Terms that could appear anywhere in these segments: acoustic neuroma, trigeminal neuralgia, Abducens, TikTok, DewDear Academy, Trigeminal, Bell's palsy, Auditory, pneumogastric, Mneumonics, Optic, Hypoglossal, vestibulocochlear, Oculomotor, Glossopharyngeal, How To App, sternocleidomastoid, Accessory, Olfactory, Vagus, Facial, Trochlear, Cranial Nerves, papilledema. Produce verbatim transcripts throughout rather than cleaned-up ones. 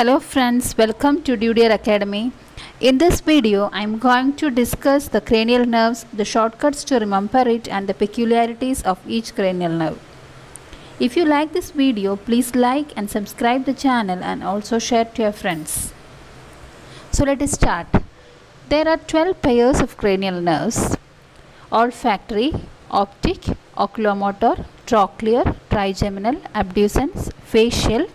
Hello friends, welcome to DewDear Academy. In this video, I am going to discuss the cranial nerves, the shortcuts to remember it and the peculiarities of each cranial nerve. If you like this video, please like and subscribe the channel and also share to your friends. So let us start. There are twelve pairs of cranial nerves: olfactory, optic, oculomotor, trochlear, trigeminal, abducens, facial,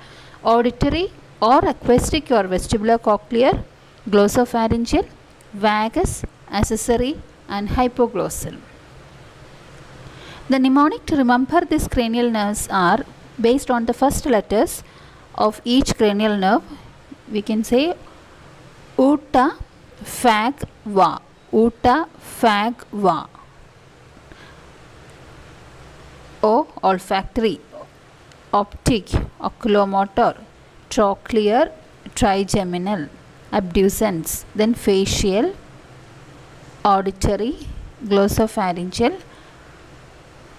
auditory or acoustic or vestibulocochlear, glossopharyngeal, vagus, accessory and hypoglossal. The mnemonic to remember these cranial nerves are based on the first letters of each cranial nerve. We can say uta, fag, va, uta, fag, va. O, olfactory, optic, oculomotor, trochlear, trigeminal, abducens, then facial, auditory, glossopharyngeal,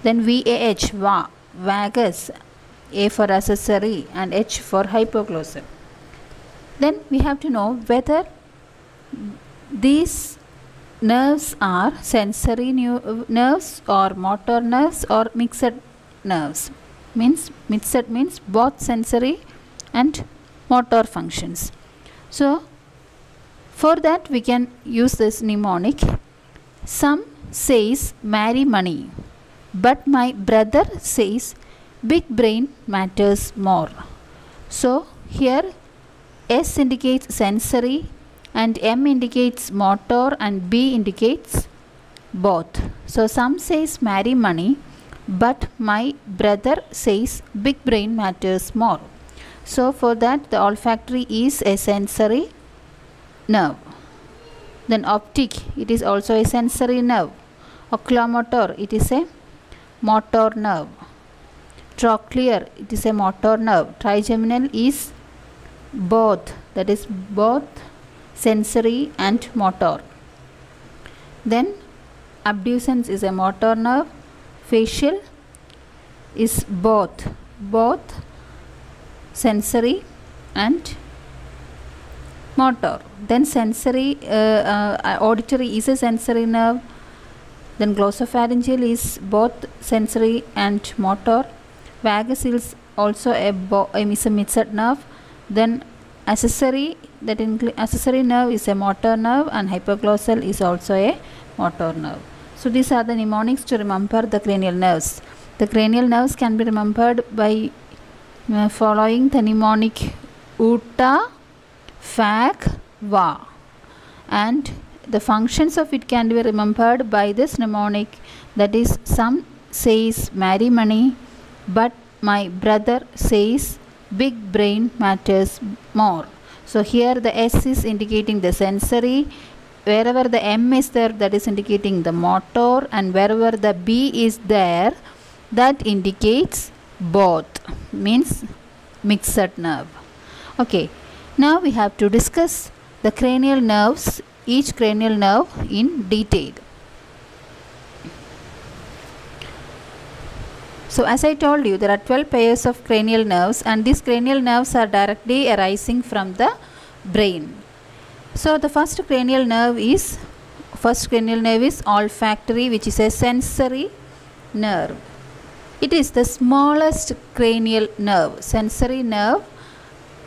then V A H, va, vagus, A for accessory and H for hypoglossal. Then we have to know whether these nerves are sensory nerves or motor nerves or mixed nerves. Means mixed means both sensory and motor functions. So for that we can use this mnemonic. Some says marry money, but my brother says big brain matters more. So here S indicates sensory and M indicates motor and B indicates both. So some says marry money, but my brother says big brain matters more. So for that the olfactory is a sensory nerve. Then optic, it is also a sensory nerve. Oculomotor, it is a motor nerve. Trochlear, it is a motor nerve. Trigeminal is both, that is both sensory and motor. Then abducens is a motor nerve. Facial is both, both sensory and motor. Then sensory, uh, uh, auditory is a sensory nerve. Then glossopharyngeal is both sensory and motor. Vagus is also a, bo a mixed nerve. Then accessory, that accessory nerve is a motor nerve and hypoglossal is also a motor nerve. So these are the mnemonics to remember the cranial nerves. The cranial nerves can be remembered by uh, following the mnemonic uta, fag, va, and the functions of it can be remembered by this mnemonic, that is, some says marry money, but my brother says big brain matters more. So here the S is indicating the sensory, wherever the M is there, that is indicating the motor, and wherever the B is there, that indicates both, means mixed nerve. Okay, now we have to discuss the cranial nerves, each cranial nerve in detail. So as I told you, there are twelve pairs of cranial nerves and these cranial nerves are directly arising from the brain. So the first cranial nerve is first cranial nerve is olfactory, which is a sensory nerve. It is the smallest cranial nerve, sensory nerve,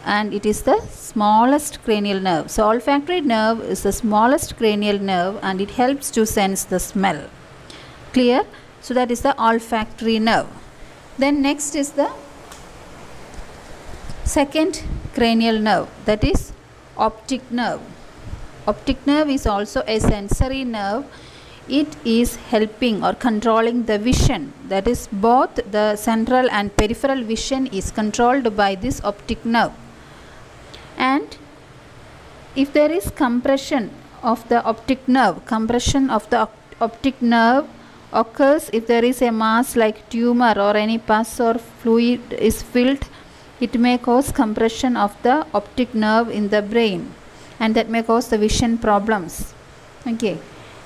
and it is the smallest cranial nerve. So olfactory nerve is the smallest cranial nerve and it helps to sense the smell. Clear? So that is the olfactory nerve. Then next is the second cranial nerve, that is optic nerve. Optic nerve is also a sensory nerve. It is helping or controlling the vision. That is, both the central and peripheral vision is controlled by this optic nerve. And if there is compression of the optic nerve, compression of the op- optic nerve occurs if there is a mass like tumor or any pus or fluid is filled, it may cause compression of the optic nerve in the brain and that may cause the vision problems. Okay,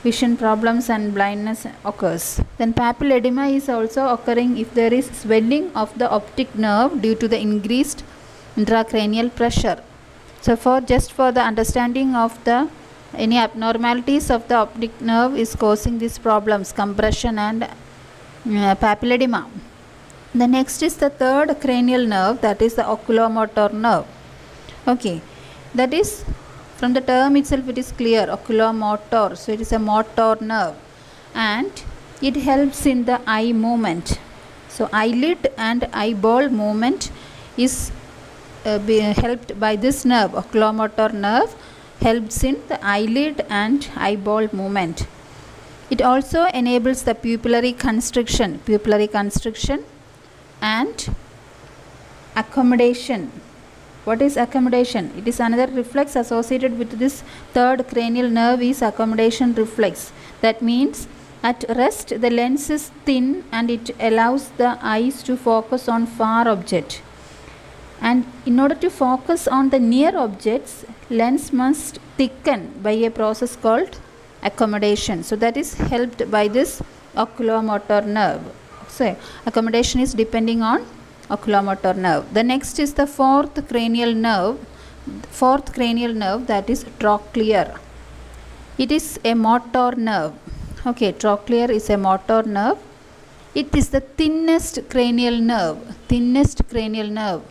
vision problems and blindness occurs. Then papilledema is also occurring if there is swelling of the optic nerve due to the increased intracranial pressure. So for just for the understanding of the any abnormalities of the optic nerve is causing these problems, compression and uh, papilledema. The next is the third cranial nerve, that is the oculomotor nerve. Okay, that is from the term itself it is clear, oculomotor, so it is a motor nerve and it helps in the eye movement. So eyelid and eyeball movement is uh, be helped by this nerve. Oculomotor nerve helps in the eyelid and eyeball movement. It also enables the pupillary constriction, pupillary constriction and accommodation. What is accommodation? It is another reflex associated with this third cranial nerve is accommodation reflex. That means at rest the lens is thin and it allows the eyes to focus on far object. And in order to focus on the near objects, lens must thicken by a process called accommodation. So that is helped by this oculomotor nerve. So accommodation is depending on oculomotor nerve. The next is the fourth cranial nerve, fourth cranial nerve, that is trochlear. It is a motor nerve. Okay, trochlear is a motor nerve. It is the thinnest cranial nerve, thinnest cranial nerve,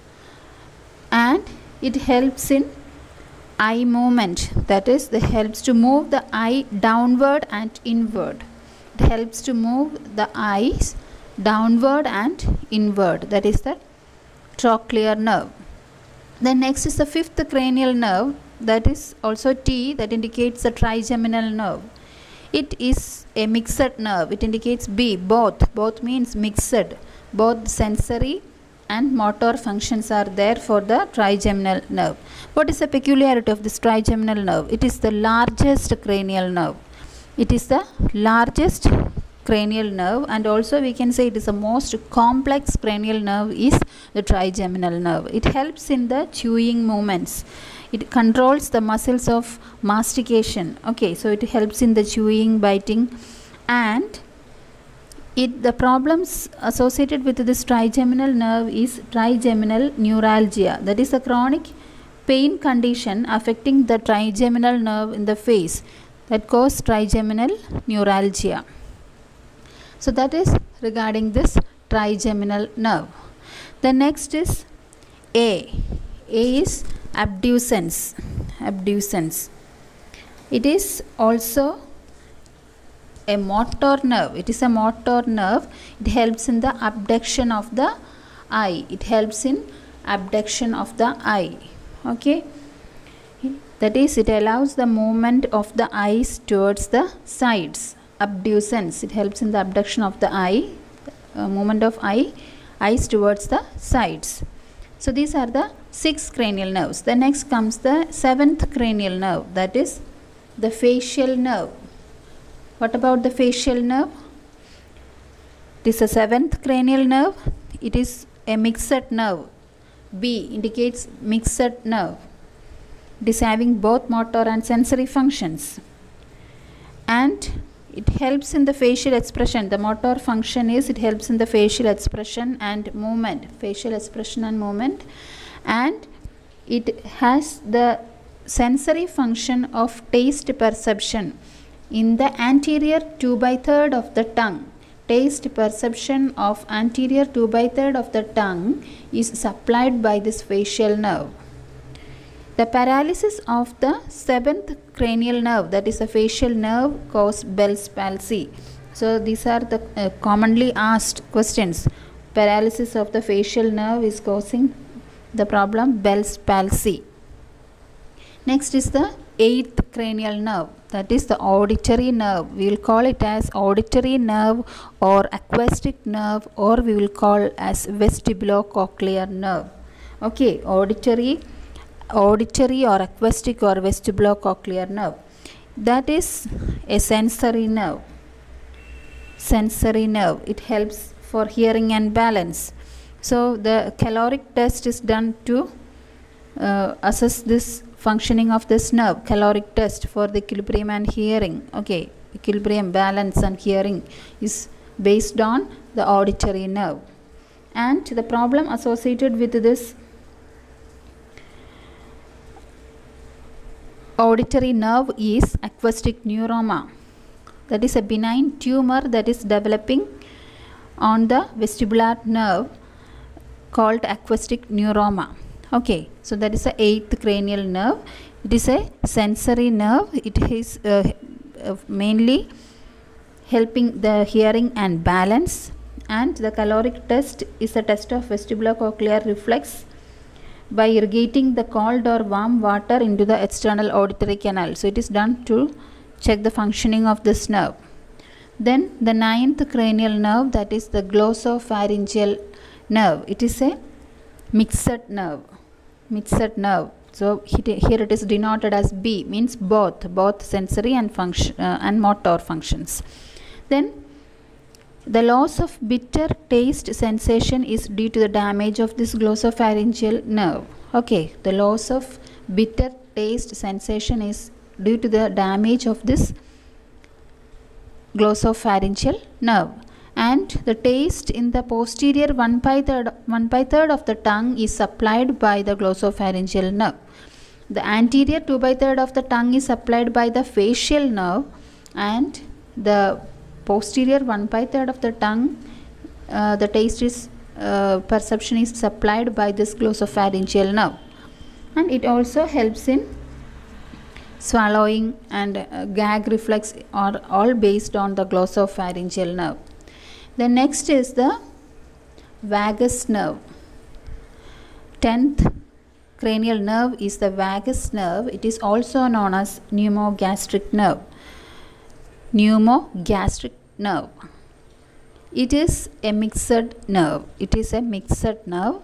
and it helps in eye movement. That is, it helps to move the eye downward and inward. It helps to move the eyes downward and inward. That is the trochlear nerve. Then next is the fifth cranial nerve, that is also T, that indicates the trigeminal nerve. It is a mixed nerve. It indicates B, both. Both means mixed. Both sensory and motor functions are there for the trigeminal nerve. What is the peculiarity of this trigeminal nerve? It is the largest cranial nerve. It is the largest cranial nerve, and also we can say it is the most complex cranial nerve is the trigeminal nerve. It helps in the chewing movements. It controls the muscles of mastication. Okay, so it helps in the chewing, biting, and it the problems associated with this trigeminal nerve is trigeminal neuralgia. That is a chronic pain condition affecting the trigeminal nerve in the face that causes trigeminal neuralgia. So that is regarding this trigeminal nerve. The next is A. A is abducens. Abducens. It is also a motor nerve. It is a motor nerve. It helps in the abduction of the eye. It helps in abduction of the eye. Okay. That is, it allows the movement of the eyes towards the sides. Abducens, it helps in the abduction of the eye, uh, movement of eye, eyes towards the sides. So these are the six cranial nerves. The next comes the seventh cranial nerve, that is the facial nerve. What about the facial nerve? It is the seventh cranial nerve. It is a mixed nerve. B indicates mixed nerve. It is having both motor and sensory functions. And it helps in the facial expression. The motor function is it helps in the facial expression and movement. Facial expression and movement. And it has the sensory function of taste perception in the anterior two by three of the tongue. Taste perception of anterior two by three of the tongue is supplied by this facial nerve. The paralysis of the seventh cranial nerve, that is a facial nerve, causes Bell's palsy. So these are the uh, commonly asked questions. Paralysis of the facial nerve is causing the problem Bell's palsy. Next is the eighth cranial nerve, that is the auditory nerve. We will call it as auditory nerve or acoustic nerve, or we will call as vestibulocochlear nerve. Okay, auditory auditory or acoustic or vestibulocochlear nerve. That is a sensory nerve. Sensory nerve. It helps for hearing and balance. So the caloric test is done to uh, assess this functioning of this nerve. Caloric test for the equilibrium and hearing. Okay, equilibrium, balance and hearing is based on the auditory nerve. And the problem associated with this auditory nerve is acoustic neuroma. That is a benign tumor that is developing on the vestibular nerve called acoustic neuroma. Okay, so that is the eighth cranial nerve. It is a sensory nerve. It is uh, mainly helping the hearing and balance. And the caloric test is a test of vestibulocochlear reflex by irrigating the cold or warm water into the external auditory canal. So it is done to check the functioning of this nerve. Then the ninth cranial nerve, that is the glossopharyngeal nerve. It is a mixed nerve. Mixed nerve. So here it is denoted as B, means both, both sensory and function uh, and motor functions. Then the loss of bitter taste sensation is due to the damage of this glossopharyngeal nerve. Okay, the loss of bitter taste sensation is due to the damage of this glossopharyngeal nerve. And the taste in the posterior one by third, one by third of the tongue is supplied by the glossopharyngeal nerve. The anterior two by third of the tongue is supplied by the facial nerve, and the posterior one by third of the tongue, uh, the taste is uh, perception is supplied by this glossopharyngeal nerve, and it also helps in swallowing and uh, gag reflex are all based on the glossopharyngeal nerve. The next is the vagus nerve. Tenth cranial nerve is the vagus nerve. It is also known as pneumogastric nerve. Pneumogastric nerve. It is a mixed nerve. It is a mixed nerve.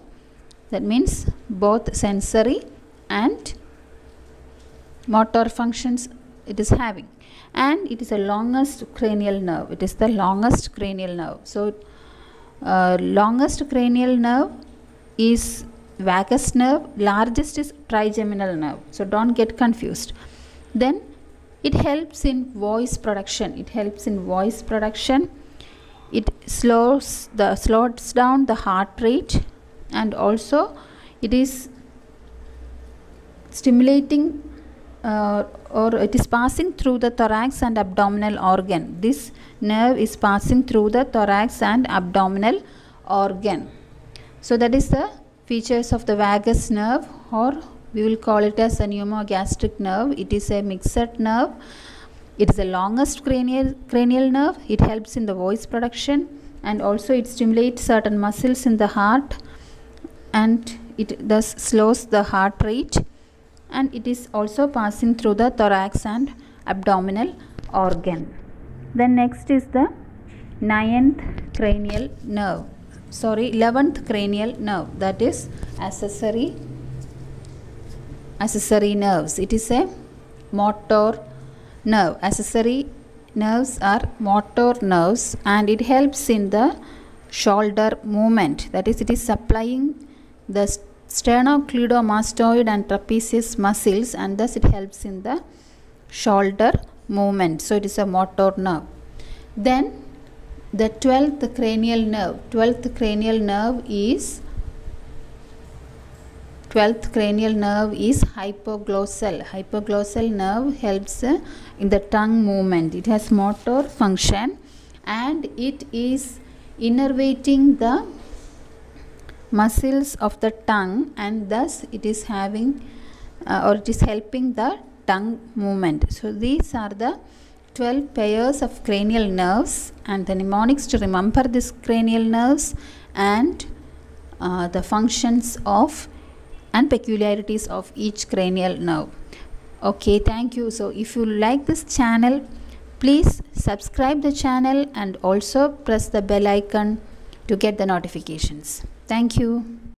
That means both sensory and motor functions it is having. And it is the longest cranial nerve. It is the longest cranial nerve. So, uh, longest cranial nerve is vagus nerve. Largest is trigeminal nerve. So, don't get confused. Then, it helps in voice production. It helps in voice production. It slows the slows down the heart rate, and also it is stimulating. Uh, or it is passing through the thorax and abdominal organ. This nerve is passing through the thorax and abdominal organ. So that is the features of the vagus nerve, or we will call it as a pneumogastric nerve. It is a mixed nerve. It is the longest cranial, cranial nerve. It helps in the voice production, and also it stimulates certain muscles in the heart, and it thus slows the heart rate. And it is also passing through the thorax and abdominal organ. Then next is the ninth cranial nerve. Sorry, eleventh cranial nerve. That is accessory, accessory nerves. It is a motor nerve. Accessory nerves are motor nerves, and it helps in the shoulder movement. That is, it is supplying the sternocleidomastoid and trapezius muscles, and thus it helps in the shoulder movement. So it is a motor nerve. Then the twelfth cranial nerve. twelfth cranial nerve is twelfth cranial nerve is hypoglossal. Hypoglossal nerve helps uh, in the tongue movement. It has motor function, and it is innervating the muscles of the tongue, and thus it is having uh, or it is helping the tongue movement. So these are the twelve pairs of cranial nerves, and the mnemonics to remember this cranial nerves, and uh, the functions of and peculiarities of each cranial nerve. Okay, thank you. So if you like this channel, please subscribe the channel and also press the bell icon to get the notifications. Thank you.